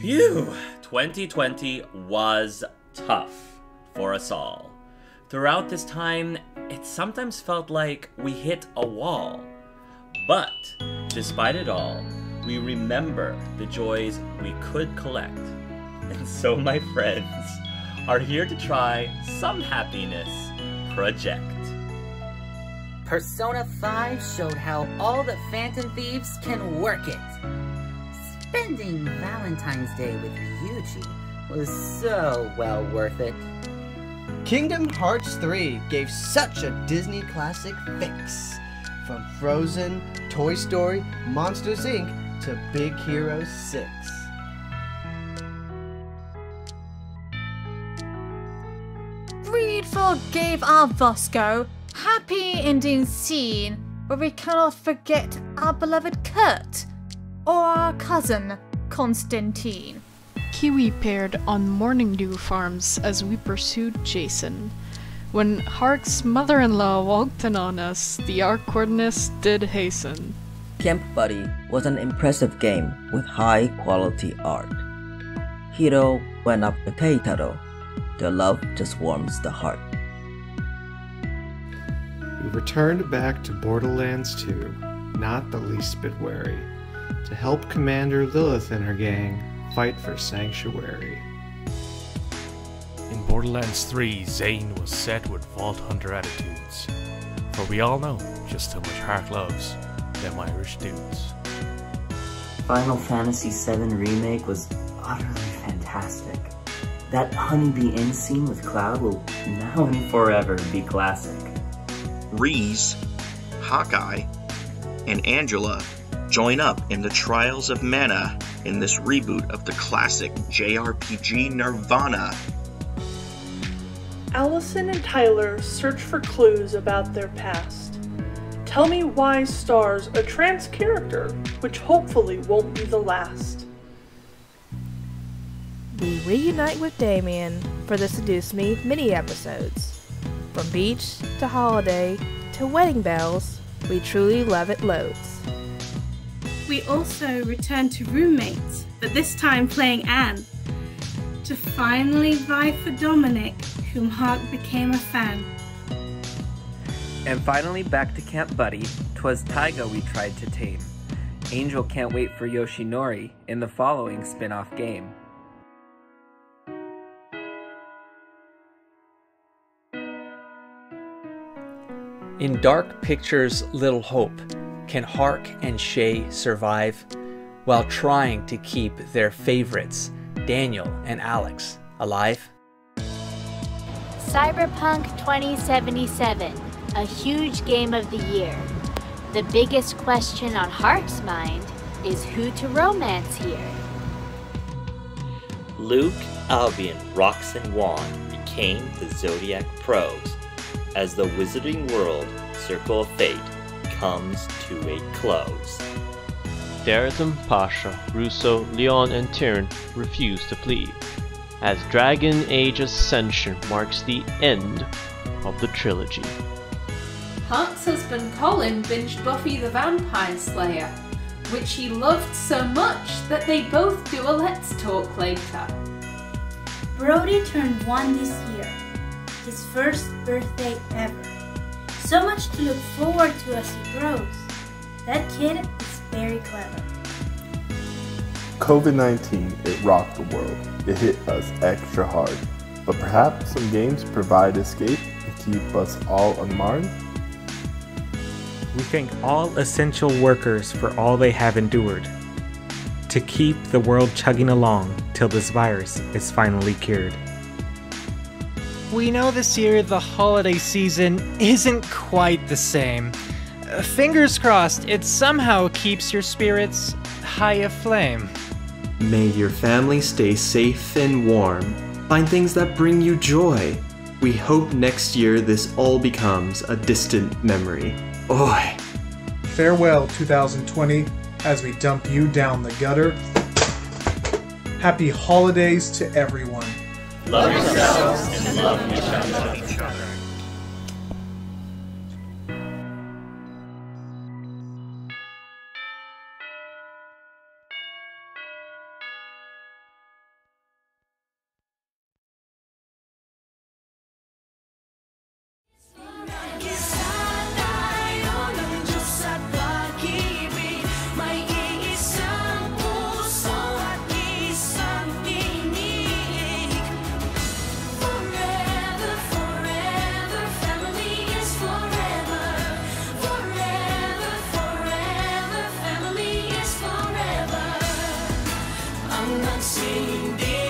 Phew! 2020 was tough for us all. Throughout this time, it sometimes felt like we hit a wall. But, despite it all, we remember the joys we could collect. And so my friends are here to try some happiness project. Persona 5 showed how all the Phantom Thieves can work it. Spending Valentine's Day with Ryuji was so well worth it. Kingdom Hearts 3 gave such a Disney classic fix. From Frozen, Toy Story, Monsters Inc. to Big Hero 6. Greedfall gave our Vasco happy ending scene where we cannot forget our beloved Kurt or our cousin Constantine. Kiwi paired on morning dew farms as we pursued Jason. When Hark's mother-in-law walked in on us, the awkwardness did hasten. Camp Buddy was an impressive game with high-quality art. Hiro went up to Keitaro. Their love just warms the heart. We returned back to Borderlands 2, not the least bit wary, to help Commander Lilith and her gang fight for Sanctuary. In Borderlands 3, Zane was set with Vault Hunter attitudes, for we all know just how much Hark loves them Irish dudes. Final Fantasy VII Remake was utterly fantastic. That honeybee end scene with Cloud will now and forever be classic. Reese, Hawkeye, and Angela join up in the Trials of Mana in this reboot of the classic JRPG Nirvana. Allison and Tyler search for clues about their past. Tell Me Why stars a trans character, which hopefully won't be the last. We reunite with Damien for the Seduce Me mini-episodes. From beach to holiday to wedding bells, we truly love it loads. We also return to roommates, but this time playing Anne, to finally vie for Dominic, whom Hark became a fan. And finally back to Camp Buddy, 'twas Taiga we tried to tame. Angel can't wait for Yoshinori in the following spin-off game. In Dark Pictures' Little Hope, can Hark and Shay survive while trying to keep their favorites, Daniel and Alex, alive? Cyberpunk 2077, a huge game of the year. The biggest question on Hark's mind is who to romance here. Luke, Albion, Rox, and Juan became the Zodiac Pros as the Wizarding World Circle of Fate comes to a close. Daratham, Pasha, Russo, Leon, and Tyrion refuse to plead, as Dragon Age Ascension marks the end of the trilogy. Hark's husband Colin binged Buffy the Vampire Slayer, which he loved so much that they both do a Let's Talk later. Brody turned 1 this year, his first birthday ever. So much to look forward to as he grows. That kid is very clever. COVID-19, it rocked the world. It hit us extra hard. But perhaps some games provide escape and keep us all unmarred? We thank all essential workers for all they have endured to keep the world chugging along till this virus is finally cured. We know this year the holiday season isn't quite the same. Fingers crossed it somehow keeps your spirits high aflame. May your family stay safe and warm. Find things that bring you joy. We hope next year this all becomes a distant memory. Oi! Farewell, 2020, as we dump you down the gutter. Happy holidays to everyone. Love yourselves and love each other. I'm not seeing this.